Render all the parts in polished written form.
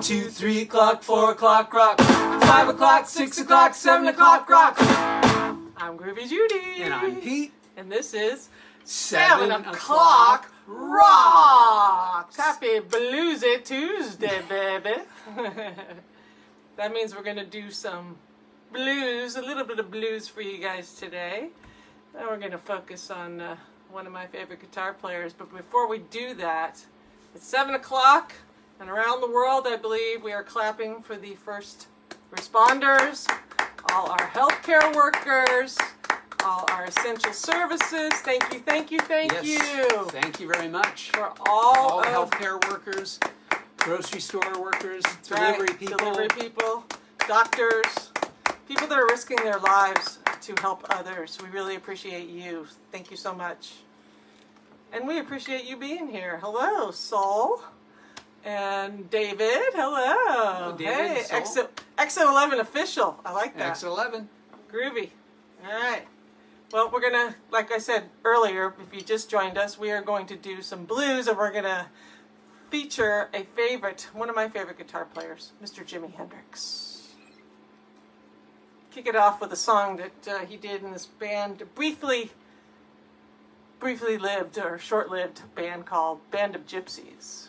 2, 3 o'clock, 4 o'clock rock, 5 o'clock, 6 o'clock, 7 o'clock rock. I'm Groovy Judy. And I'm Pete. And this is 7 o'clock Rocks. Happy Bluesy Tuesday, baby. That means we're going to do some blues, a little bit of blues for you guys today. Then we're going to focus on one of my favorite guitar players. But before we do that, it's 7 o'clock. And around the world, I believe, we are clapping for the first responders, all our healthcare workers, all our essential services. Thank you, thank you, thank you. Thank you very much. For all healthcare workers, grocery store workers, delivery people, doctors, people that are risking their lives to help others. We really appreciate you. Thank you so much. And we appreciate you being here. Hello, Soul. And David, hello. Hello, David. Hey, XO11 official. I like that. XO11. Groovy. All right. Well, we're going to, like I said earlier, if you just joined us, we are going to do some blues, and we're going to feature a favorite, one of my favorite guitar players, Mr. Jimi Hendrix. Kick it off with a song that he did in this band, briefly lived or short-lived band called Band of Gypsies.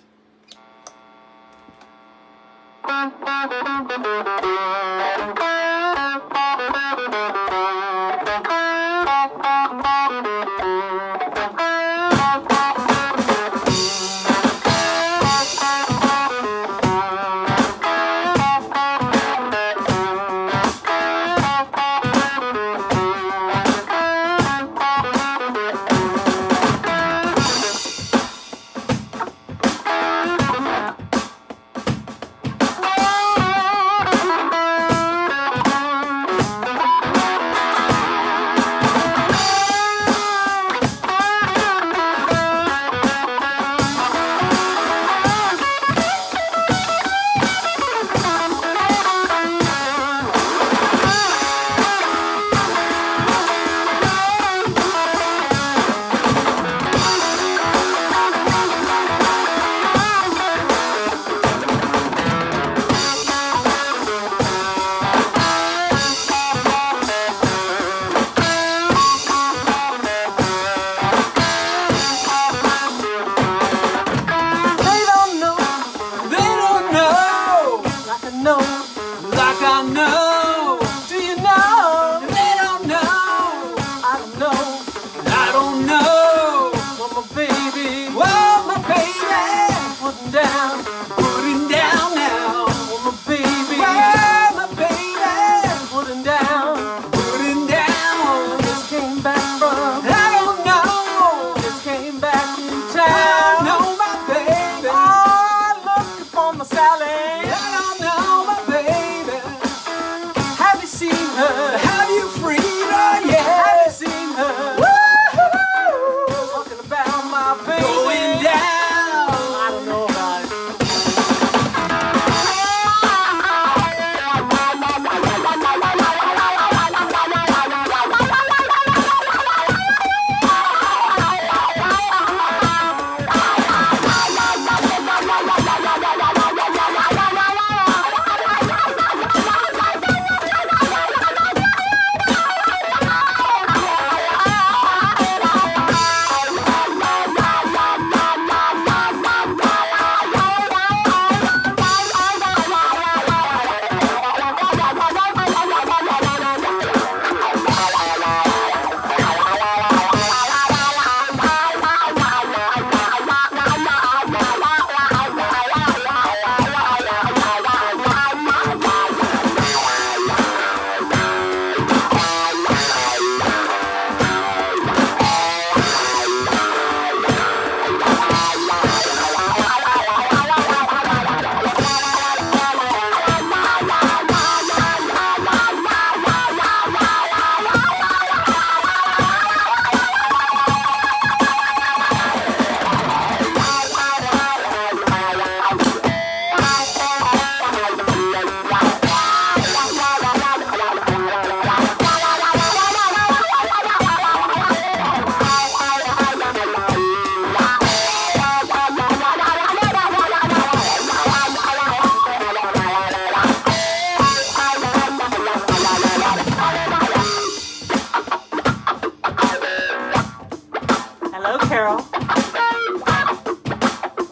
Hello, Carol.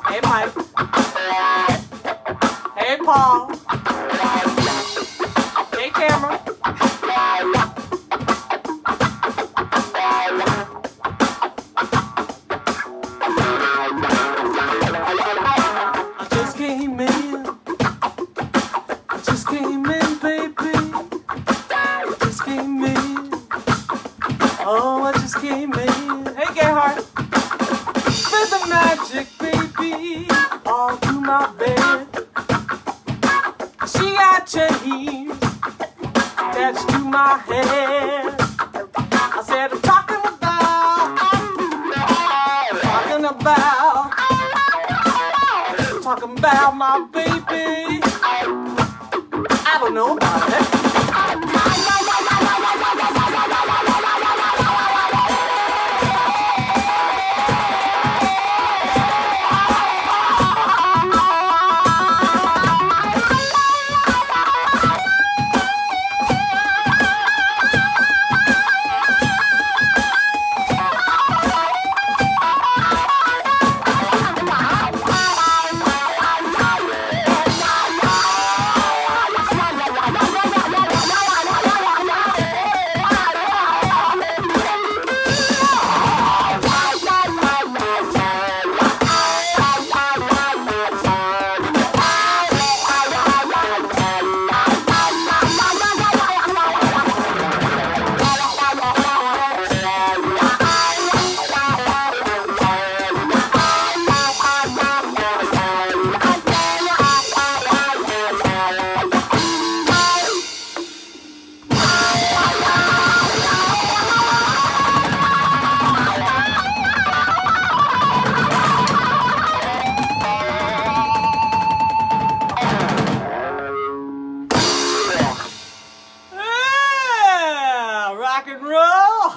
Hey, Mike. Hey, Paul. Hey, Tamara. I just came in. I just came in, baby. I just came in. Oh, I just came in. Hey, Gerhard. With the magic, baby, all through my bed. She got chains attached to my head. I said, I'm talking about my baby. I don't know about that.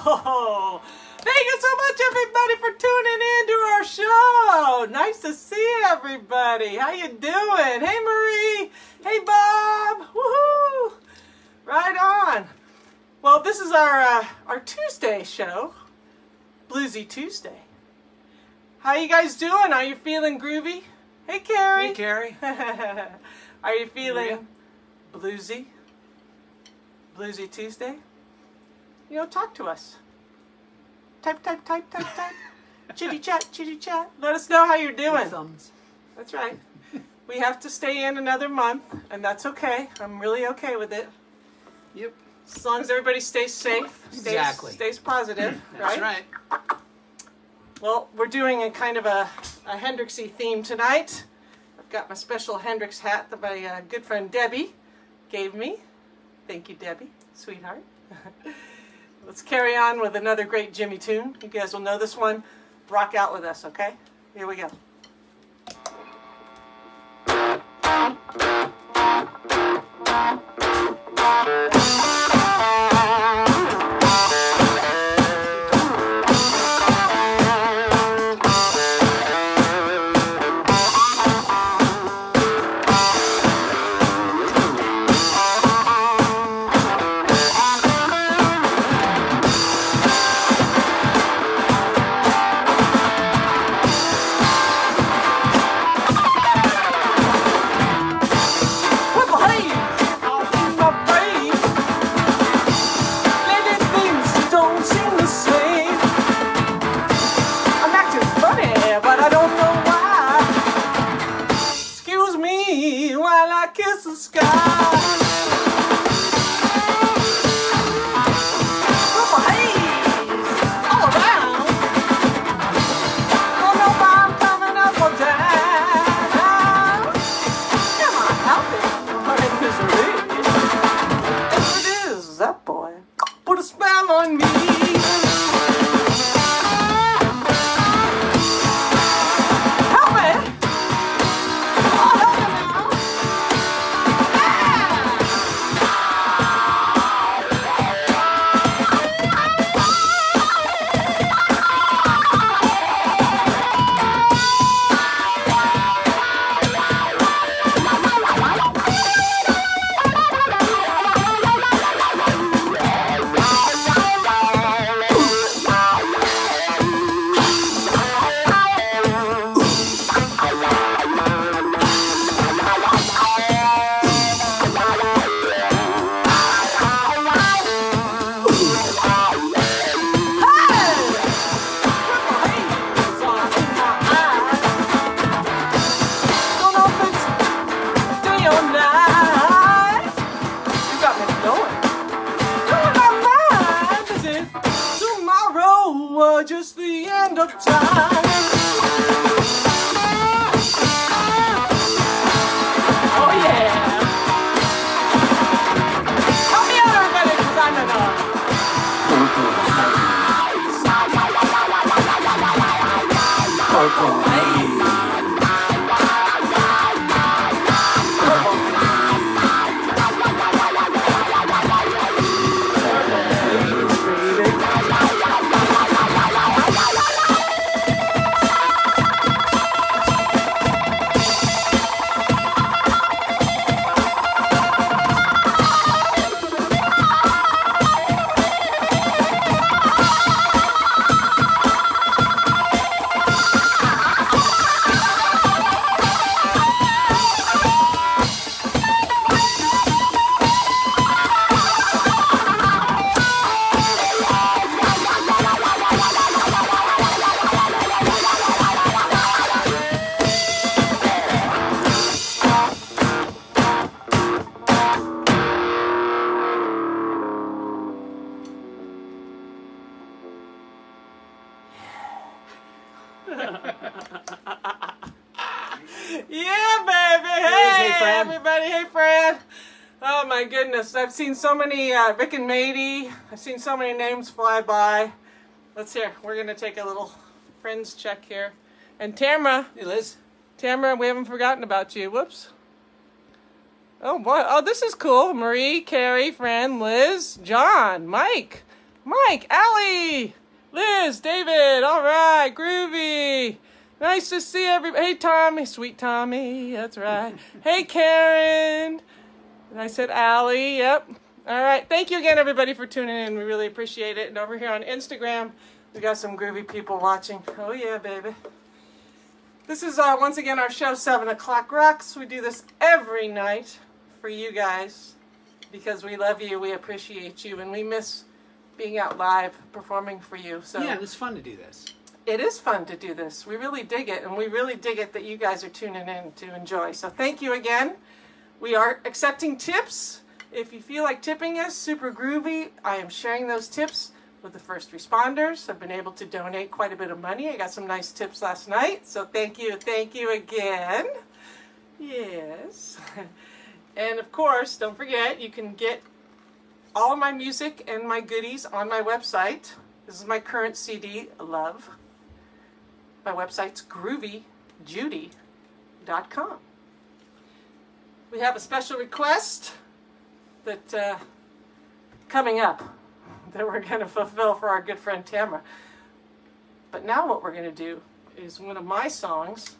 Thank you so much, everybody, for tuning in to our show. Nice to see everybody. How you doing? Hey, Marie. Hey, Bob. Woohoo! Right on. Well, this is our Tuesday show, Bluesy Tuesday. How you guys doing? Are you feeling groovy? Hey, Carrie. Hey, Carrie. Are you feeling bluesy? Bluesy Tuesday? You know, talk to us. Type. Chitty chat. Let us know how you're doing. Thumbs. That's right. We have to stay in another month, and that's okay. I'm really okay with it. Yep. As long as everybody stays safe. Exactly. Stays positive. That's right. Well, we're doing a kind of a Hendrixy theme tonight. I've got my special Hendrix hat that my good friend Debbie gave me. Thank you, Debbie, sweetheart. Let's carry on with another great Jimmy tune. You guys will know this one. Rock out with us, okay? Here we go. know were just the end of time. I've seen so many, Vic and Matey, I've seen so many names fly by. Let's hear, we're going to take a little friends check here. And Tamara, hey Liz. Tamara, we haven't forgotten about you, whoops. Oh boy, oh this is cool, Marie, Carrie, Fran, Liz, John, Mike, Allie, Liz, David, alright, groovy. Nice to see everybody, hey Tommy, sweet Tommy, that's right. Hey Karen. And I said Allie, yep. All right, thank you again, everybody, for tuning in. We really appreciate it. And over here on Instagram, we got some groovy people watching. Oh, yeah, baby. This is, once again, our show, 7 O'Clock Rocks. We do this every night for you guys because we love you, we appreciate you, and we miss being out live performing for you. So yeah, it's fun to do this. It is fun to do this. We really dig it, and we really dig it that you guys are tuning in to enjoy. So thank you again. We are accepting tips. If you feel like tipping us, super groovy. I am sharing those tips with the first responders. I've been able to donate quite a bit of money. I got some nice tips last night, so thank you again. Yes. And of course, don't forget, you can get all of my music and my goodies on my website. This is my current CD, Love. My website's groovyjudy.com. We have a special request that coming up that we're going to fulfill for our good friend Tamara. But now what we're going to do is one of my songs.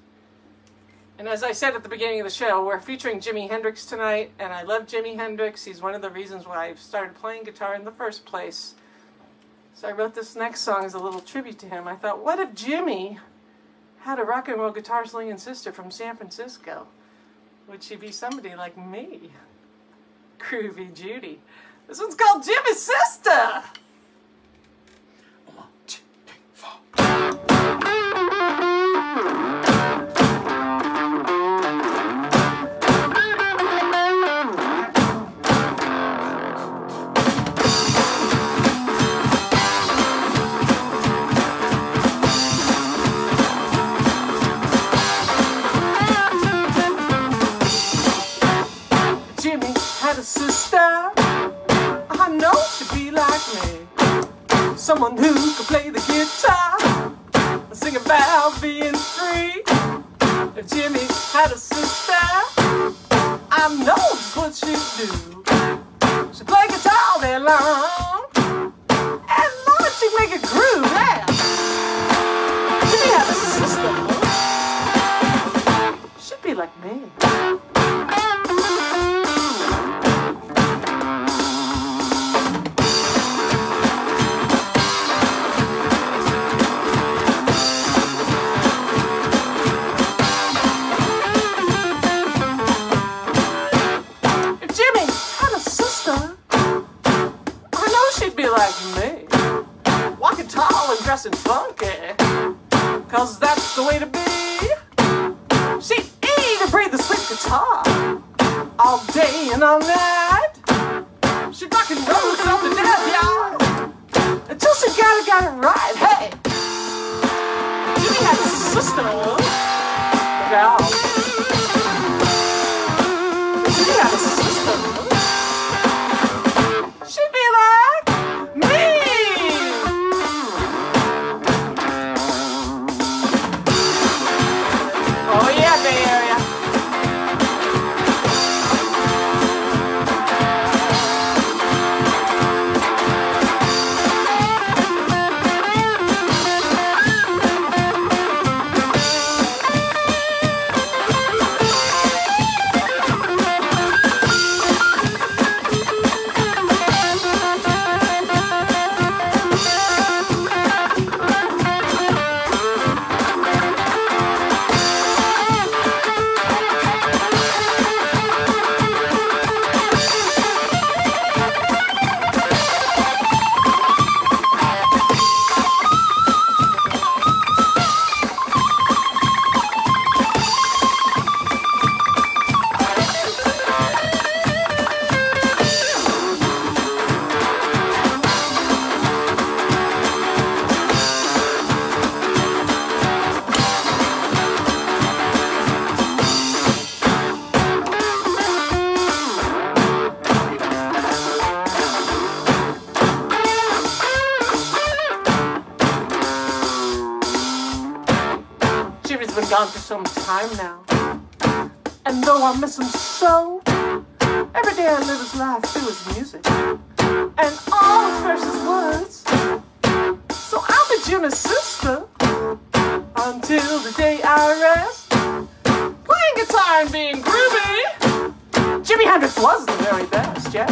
And as I said at the beginning of the show, we're featuring Jimi Hendrix tonight. And I love Jimi Hendrix. He's one of the reasons why I started playing guitar in the first place. So I wrote this next song as a little tribute to him. I thought, what if Jimi had a rock and roll guitar slinging sister from San Francisco? Would she be somebody like me? Groovy Judy. This one's called Jimi's Sister! 1, 2, 3, 4. Sister, I know she'd be like me, someone who could play the guitar and sing about being free. If Jimi had a sister, I know what she'd do. She'd play guitar all day long, and Lord, she'd make a groove, yeah. Jimi had a sister, she'd be like me. And funky, cause that's the way to be. She'd eat and breathe the sweet guitar all day and all night. She'd rock and roll till the death, y'all. Just a guy that got it right, hey! Jimmy had a sister, girl. Jimmy had a sister. She'd be like me! Oh yeah, Bay Area. Jimmy's been gone for some time now, and though I miss him so, every day I live his life through his music and all his precious words. So I'll be Jimmy's sister until the day I rest, playing guitar and being groovy. Jimi Hendrix was the very best, yeah.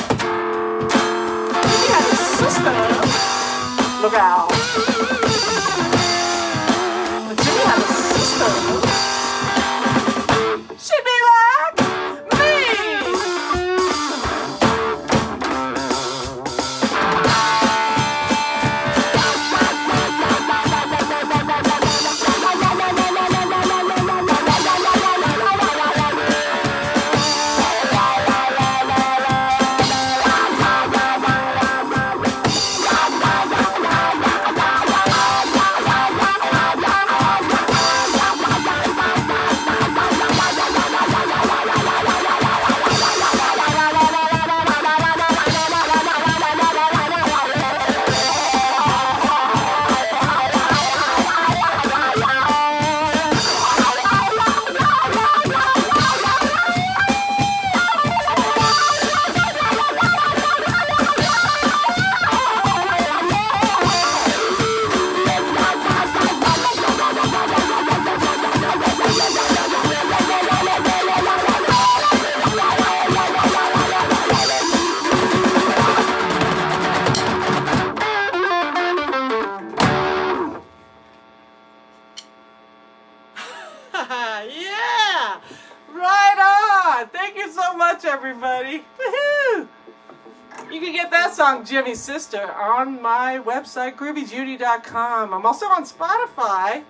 Jimmy had a sister. Look out. She'd be like me. Yeah! Right on! Thank you so much, everybody. Woohoo! You can get that song, Jimmy's Sister, on my website, groovyjudy.com. I'm also on Spotify. If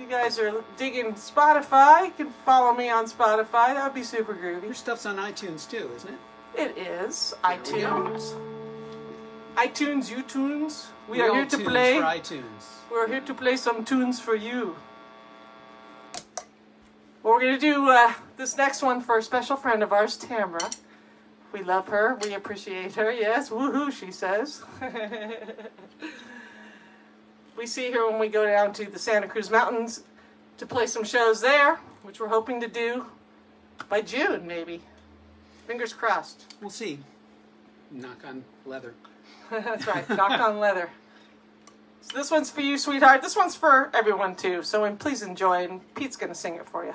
you guys are digging Spotify, you can follow me on Spotify. That would be super groovy. Your stuff's on iTunes, too, isn't it? It is. There iTunes. iTunes, U-Tunes. We are here to play. For iTunes. We're here to play some tunes for you. Well, we're going to do this next one for a special friend of ours, Tamara. We love her. We appreciate her. Yes, woohoo, she says. We see her when we go down to the Santa Cruz Mountains to play some shows there, which we're hoping to do by June, maybe. Fingers crossed. We'll see. Knock on leather. That's right. Knock on leather. So this one's for you, sweetheart. This one's for everyone, too. So please enjoy, and Pete's going to sing it for you.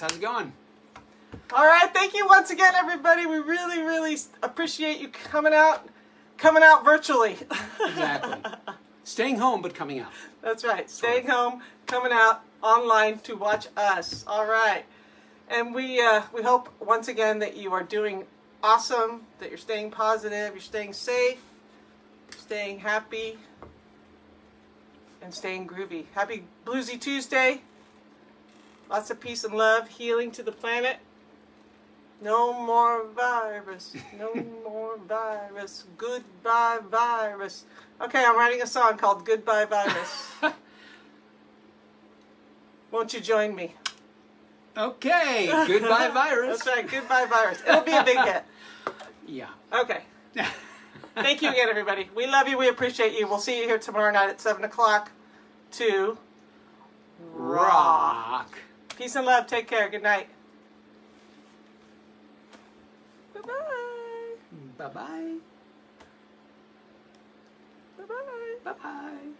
How's it going? All right, thank you once again, everybody. We really, really appreciate you coming out virtually. Exactly. Staying home, but coming out. That's right. Staying home, coming out online to watch us. All right, and we hope once again that you are doing awesome, that you're staying positive, you're staying safe, staying happy, and staying groovy. Happy Bluesy Tuesday. Lots of peace and love, healing to the planet. No more virus, no more virus. Goodbye virus. Okay, I'm writing a song called Goodbye Virus. Won't you join me? Okay, Goodbye Virus. That's right, Goodbye Virus. It'll be a big hit. Yeah. Okay. Thank you again, everybody. We love you, we appreciate you. We'll see you here tomorrow night at 7 o'clock to rock. Peace and love. Take care. Good night. Bye-bye. Bye-bye. Bye-bye. Bye-bye.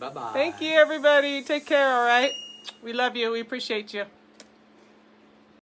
Bye-bye. Thank you, everybody. Take care, all right? We love you. We appreciate you.